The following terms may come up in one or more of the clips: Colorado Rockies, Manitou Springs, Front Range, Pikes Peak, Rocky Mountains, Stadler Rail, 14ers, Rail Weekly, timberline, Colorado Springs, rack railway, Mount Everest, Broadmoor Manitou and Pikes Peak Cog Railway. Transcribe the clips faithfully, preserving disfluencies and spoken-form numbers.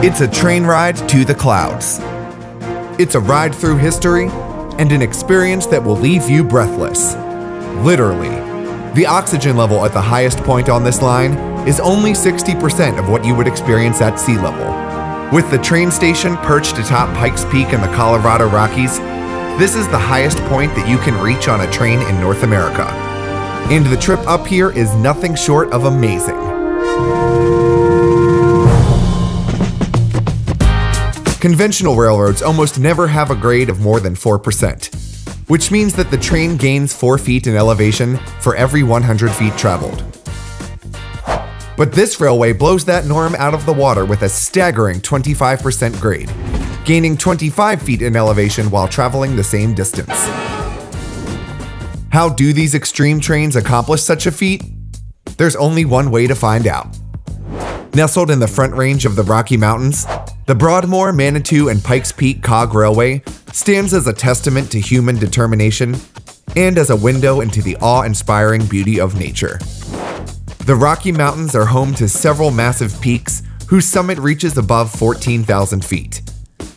It's a train ride to the clouds. It's a ride through history and an experience that will leave you breathless. Literally. The oxygen level at the highest point on this line is only sixty percent of what you would experience at sea level. With the train station perched atop Pikes Peak in the Colorado Rockies, this is the highest point that you can reach on a train in North America. And the trip up here is nothing short of amazing. Conventional railroads almost never have a grade of more than four percent, which means that the train gains four feet in elevation for every one hundred feet traveled. But this railway blows that norm out of the water with a staggering twenty-five percent grade, gaining twenty-five feet in elevation while traveling the same distance. How do these extreme trains accomplish such a feat? There's only one way to find out. Nestled in the Front Range of the Rocky Mountains, the Broadmoor Manitou and Pikes Peak Cog Railway stands as a testament to human determination and as a window into the awe-inspiring beauty of nature. The Rocky Mountains are home to several massive peaks whose summit reaches above fourteen thousand feet.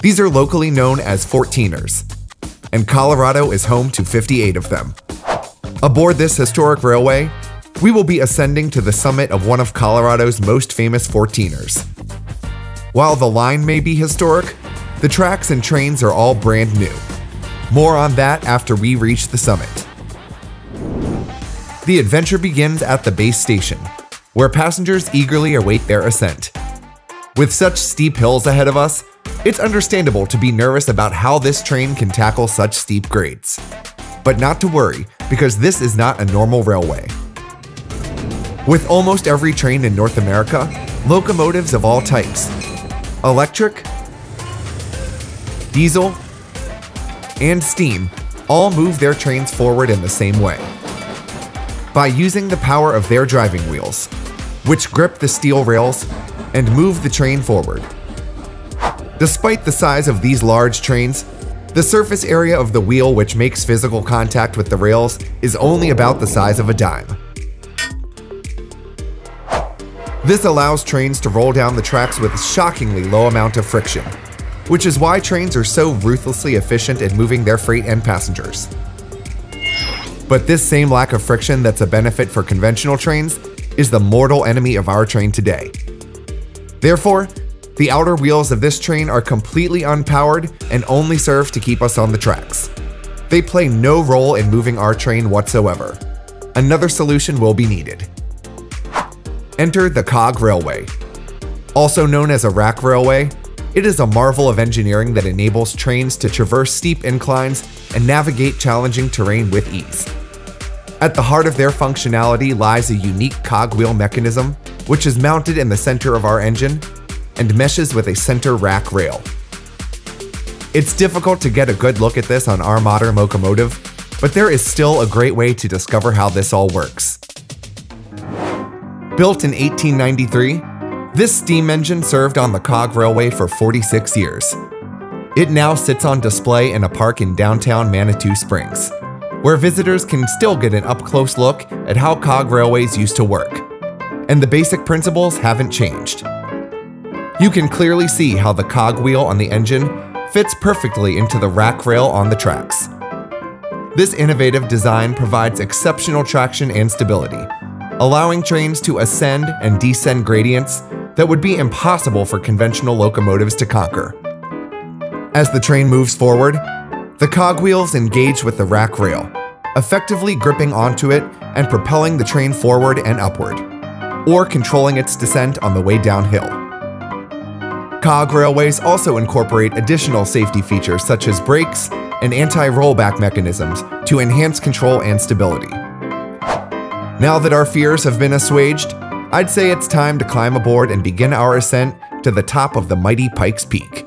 These are locally known as fourteeners, and Colorado is home to fifty-eight of them. Aboard this historic railway, we will be ascending to the summit of one of Colorado's most famous fourteeners. While the line may be historic, the tracks and trains are all brand new. More on that after we reach the summit. The adventure begins at the base station, where passengers eagerly await their ascent. With such steep hills ahead of us, it's understandable to be nervous about how this train can tackle such steep grades. But not to worry, because this is not a normal railway. With almost every train in North America, locomotives of all types, electric, diesel, and steam all move their trains forward in the same way, by using the power of their driving wheels, which grip the steel rails and move the train forward. Despite the size of these large trains, the surface area of the wheel which makes physical contact with the rails is only about the size of a dime. This allows trains to roll down the tracks with a shockingly low amount of friction, which is why trains are so ruthlessly efficient at moving their freight and passengers. But this same lack of friction that's a benefit for conventional trains is the mortal enemy of our train today. Therefore, the outer wheels of this train are completely unpowered and only serve to keep us on the tracks. They play no role in moving our train whatsoever. Another solution will be needed. Enter the Cog Railway. Also known as a rack railway, it is a marvel of engineering that enables trains to traverse steep inclines and navigate challenging terrain with ease. At the heart of their functionality lies a unique cogwheel mechanism, which is mounted in the center of our engine and meshes with a center rack rail. It's difficult to get a good look at this on our modern locomotive, but there is still a great way to discover how this all works. Built in eighteen ninety-three, this steam engine served on the Cog Railway for forty-six years. It now sits on display in a park in downtown Manitou Springs, where visitors can still get an up-close look at how cog railways used to work. And the basic principles haven't changed. You can clearly see how the cog wheel on the engine fits perfectly into the rack rail on the tracks. This innovative design provides exceptional traction and stability, allowing trains to ascend and descend gradients that would be impossible for conventional locomotives to conquer. As the train moves forward, the cogwheels engage with the rack rail, effectively gripping onto it and propelling the train forward and upward, or controlling its descent on the way downhill. Cog railways also incorporate additional safety features such as brakes and anti-rollback mechanisms to enhance control and stability. Now that our fears have been assuaged, I'd say it's time to climb aboard and begin our ascent to the top of the mighty Pikes Peak.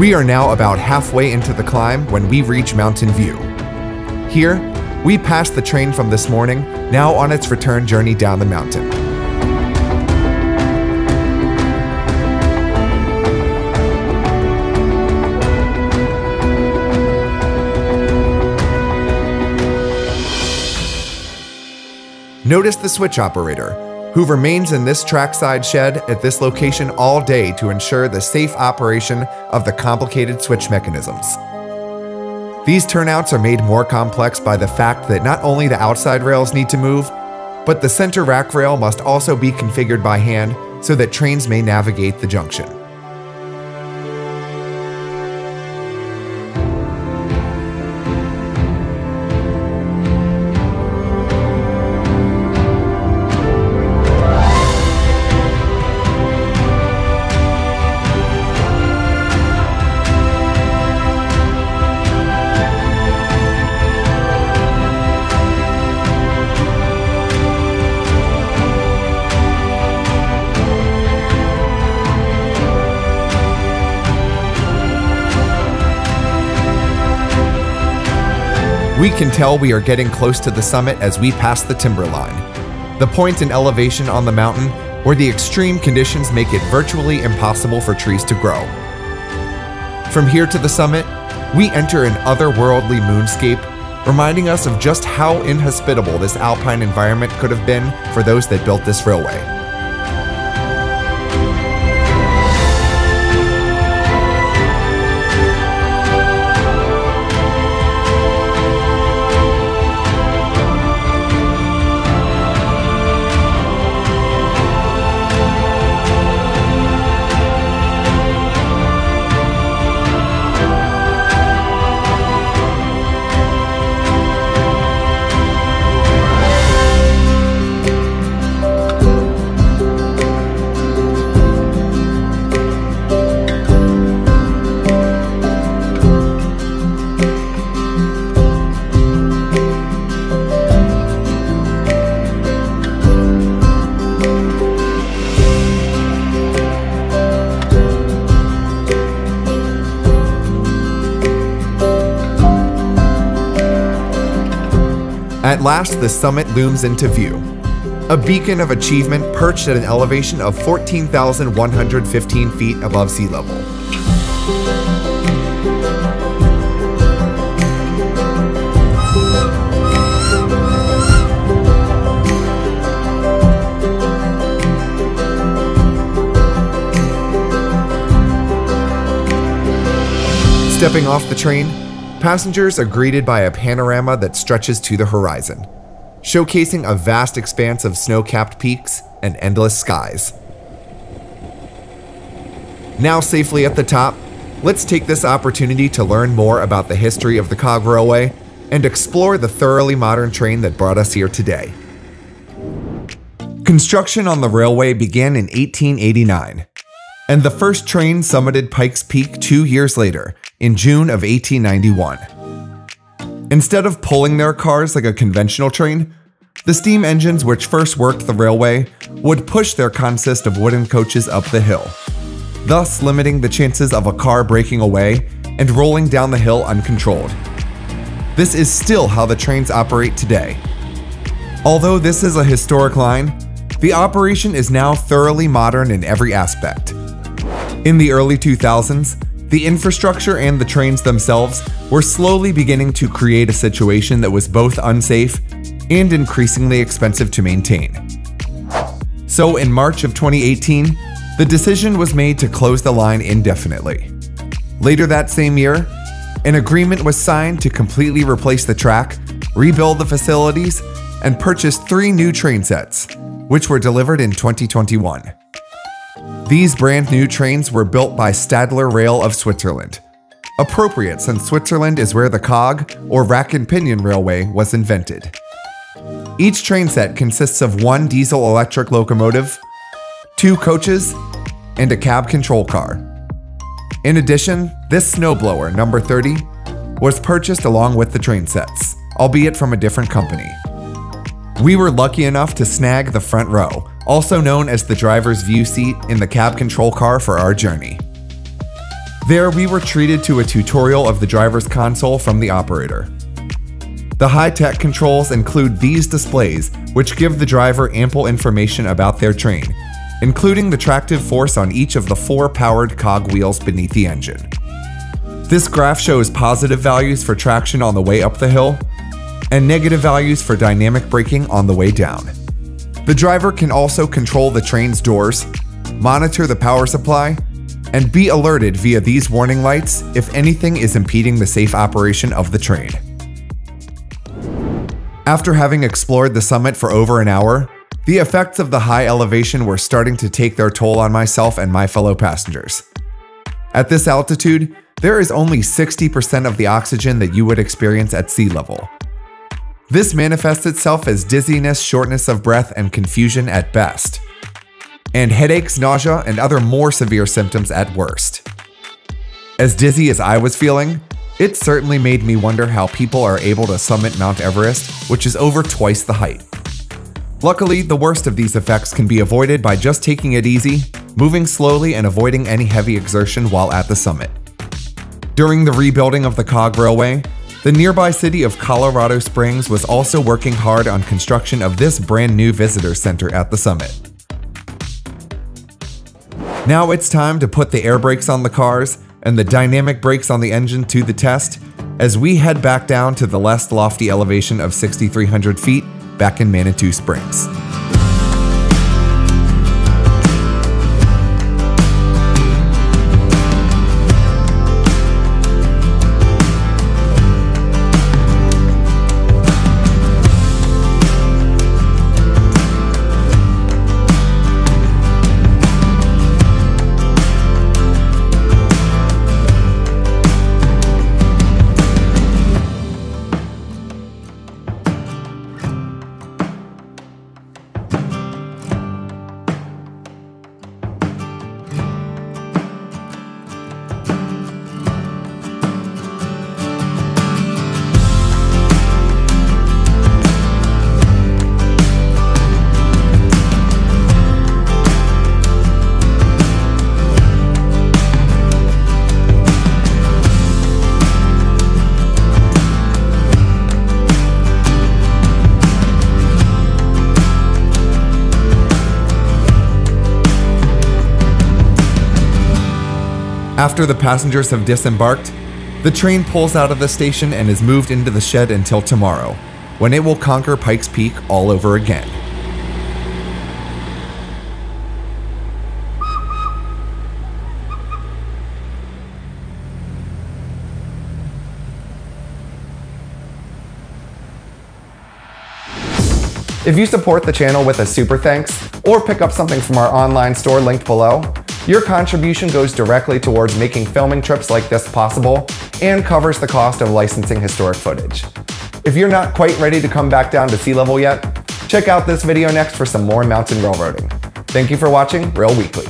We are now about halfway into the climb when we reach Mountain View. Here, we passed the train from this morning, now on its return journey down the mountain. Notice the switch operator, who remains in this trackside shed at this location all day to ensure the safe operation of the complicated switch mechanisms. These turnouts are made more complex by the fact that not only the outside rails need to move, but the center rack rail must also be configured by hand so that trains may navigate the junction. We can tell we are getting close to the summit as we pass the timberline, the point in elevation on the mountain where the extreme conditions make it virtually impossible for trees to grow. From here to the summit, we enter an otherworldly moonscape, reminding us of just how inhospitable this alpine environment could have been for those that built this railway. At last, the summit looms into view, a beacon of achievement perched at an elevation of fourteen thousand one hundred fifteen feet above sea level. Stepping off the train, passengers are greeted by a panorama that stretches to the horizon, showcasing a vast expanse of snow-capped peaks and endless skies. Now safely at the top, let's take this opportunity to learn more about the history of the Cog Railway and explore the thoroughly modern train that brought us here today. Construction on the railway began in eighteen eighty-nine, and the first train summited Pikes Peak two years later, in June of eighteen ninety-one. Instead of pulling their cars like a conventional train, the steam engines which first worked the railway would push their consist of wooden coaches up the hill, thus limiting the chances of a car breaking away and rolling down the hill uncontrolled. This is still how the trains operate today. Although this is a historic line, the operation is now thoroughly modern in every aspect. In the early two thousands, the infrastructure and the trains themselves were slowly beginning to create a situation that was both unsafe and increasingly expensive to maintain. So in March of twenty eighteen, the decision was made to close the line indefinitely. Later that same year, an agreement was signed to completely replace the track, rebuild the facilities, and purchase three new train sets, which were delivered in twenty twenty-one. These brand new trains were built by Stadler Rail of Switzerland, appropriate since Switzerland is where the cog, or rack and pinion railway, was invented. Each train set consists of one diesel-electric locomotive, two coaches, and a cab control car. In addition, this snowblower, number thirty, was purchased along with the train sets, albeit from a different company. We were lucky enough to snag the front row, also known as the driver's view seat, in the cab control car for our journey. There we were treated to a tutorial of the driver's console from the operator. The high-tech controls include these displays, which give the driver ample information about their train, including the tractive force on each of the four powered cog wheels beneath the engine. This graph shows positive values for traction on the way up the hill, and negative values for dynamic braking on the way down. The driver can also control the train's doors, monitor the power supply, and be alerted via these warning lights if anything is impeding the safe operation of the train. After having explored the summit for over an hour, the effects of the high elevation were starting to take their toll on myself and my fellow passengers. At this altitude, there is only sixty percent of the oxygen that you would experience at sea level. This manifests itself as dizziness, shortness of breath, and confusion at best, and headaches, nausea, and other more severe symptoms at worst. As dizzy as I was feeling, it certainly made me wonder how people are able to summit Mount Everest, which is over twice the height. Luckily, the worst of these effects can be avoided by just taking it easy, moving slowly, and avoiding any heavy exertion while at the summit. During the rebuilding of the Cog Railway, the nearby city of Colorado Springs was also working hard on construction of this brand new visitor center at the summit. Now it's time to put the air brakes on the cars and the dynamic brakes on the engine to the test as we head back down to the less lofty elevation of six thousand three hundred feet back in Manitou Springs. After the passengers have disembarked, the train pulls out of the station and is moved into the shed until tomorrow, when it will conquer Pikes Peak all over again. If you support the channel with a super thanks, or pick up something from our online store linked below, your contribution goes directly towards making filming trips like this possible and covers the cost of licensing historic footage. If you're not quite ready to come back down to sea level yet, check out this video next for some more mountain railroading. Thank you for watching Rail Weekly.